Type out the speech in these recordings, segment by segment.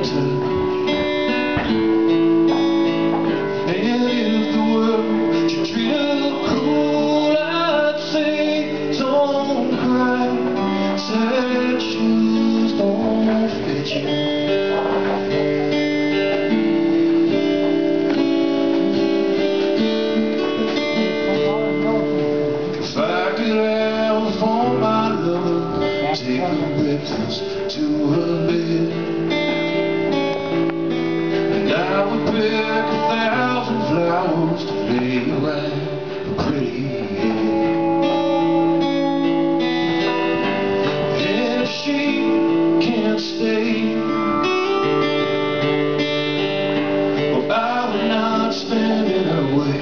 To her bed, and I would pick 1,000 flowers to lay around her pretty head. And if she can't stay, well, I would not stand in her way.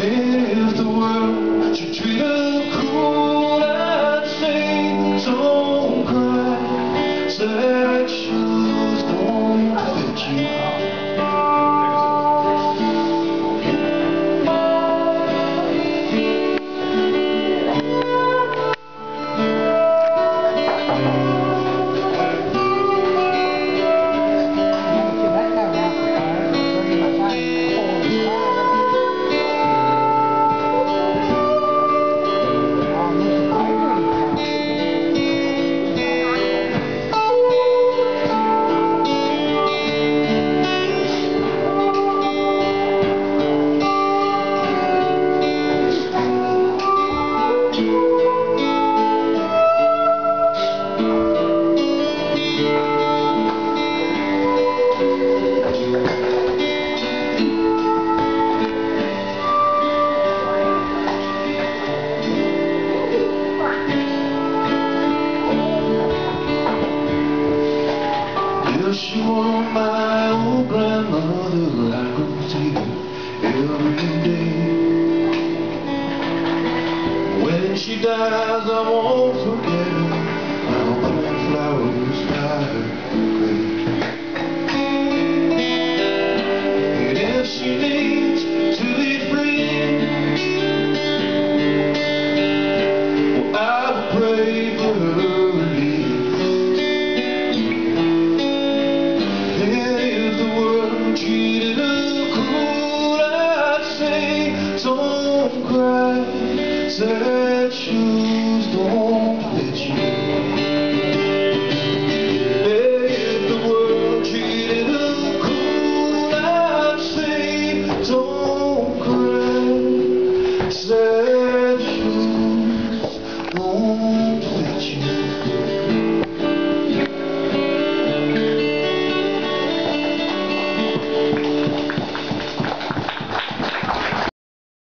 And if the world should treat her that shoes don't fit you. She were my old grandmother, I could see her every day. When she dies, I won't forget her. I'll plant flowers by her grave. And if she needs to be free, well, I will pray for her. Don't cry, sad shoes don't